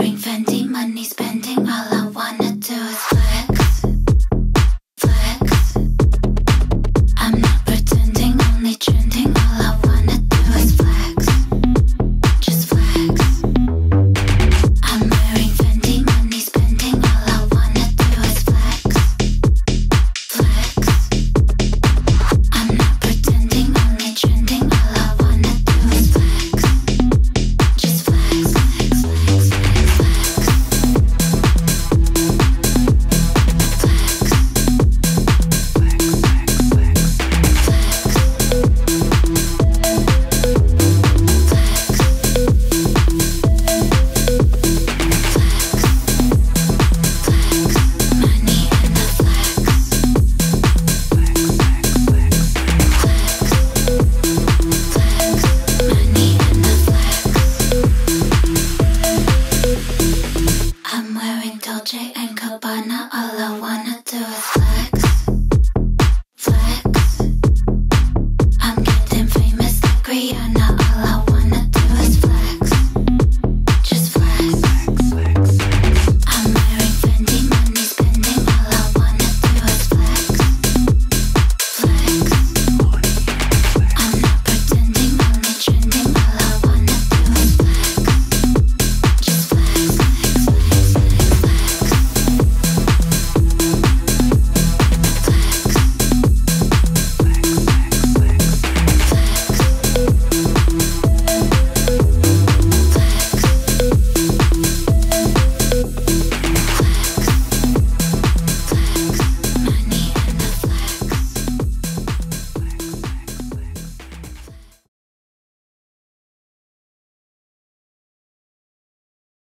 Sharing, venting, money spending, all